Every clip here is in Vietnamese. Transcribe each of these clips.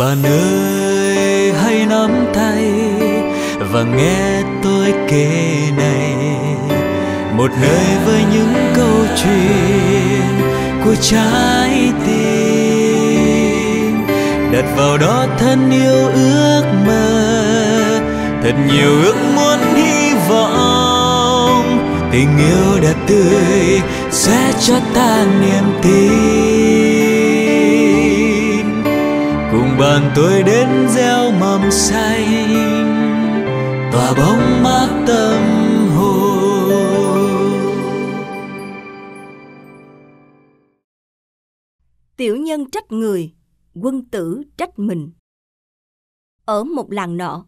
Bạn ơi hãy nắm tay và nghe tôi kể này, một nơi với những câu chuyện của trái tim, đặt vào đó thân yêu ước mơ, thật nhiều ước muốn hy vọng, tình yêu đẹp tươi sẽ cho ta niềm tin. Cùng bạn tôi đến gieo mầm xanh tỏa bóng mát tâm hồn. Tiểu nhân trách người, quân tử trách mình. Ở một làng nọ,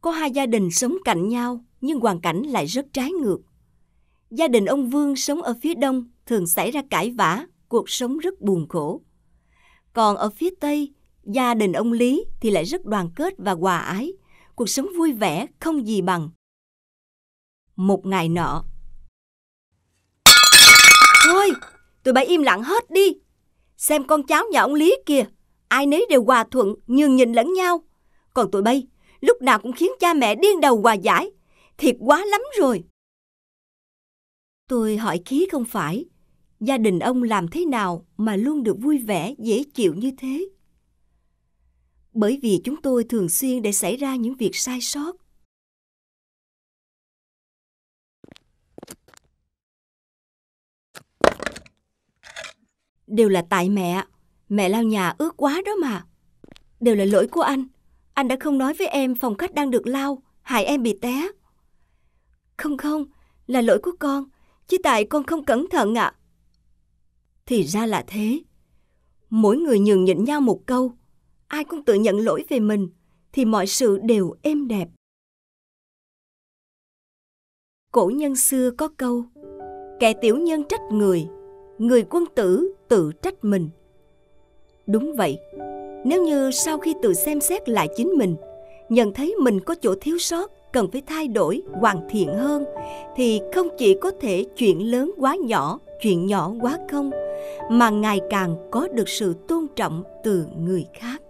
có hai gia đình sống cạnh nhau nhưng hoàn cảnh lại rất trái ngược. Gia đình ông Vương sống ở phía đông thường xảy ra cãi vã, cuộc sống rất buồn khổ. Còn ở phía tây, gia đình ông Lý thì lại rất đoàn kết và hòa ái, cuộc sống vui vẻ không gì bằng. Một ngày nọ, thôi, tụi bay im lặng hết đi. Xem con cháu nhà ông Lý kìa, ai nấy đều hòa thuận, nhường nhịn lẫn nhau. Còn tụi bay, lúc nào cũng khiến cha mẹ điên đầu hòa giải, thiệt quá lắm rồi. Tôi hỏi khí không phải, gia đình ông làm thế nào mà luôn được vui vẻ, dễ chịu như thế? Bởi vì chúng tôi thường xuyên để xảy ra những việc sai sót. Đều là tại mẹ lau nhà ướt quá đó mà. Đều là lỗi của anh đã không nói với em phòng khách đang được lau, hại em bị té. Không, là lỗi của con, chứ tại con không cẩn thận ạ. Thì ra là thế. Mỗi người nhường nhịn nhau một câu, ai cũng tự nhận lỗi về mình, thì mọi sự đều êm đẹp. Cổ nhân xưa có câu, kẻ tiểu nhân trách người, người quân tử tự trách mình. Đúng vậy, nếu như sau khi tự xem xét lại chính mình, nhận thấy mình có chỗ thiếu sót, cần phải thay đổi, hoàn thiện hơn, thì không chỉ có thể chuyện lớn quá nhỏ, chuyện nhỏ quá không, mà ngày càng có được sự tôn trọng từ người khác.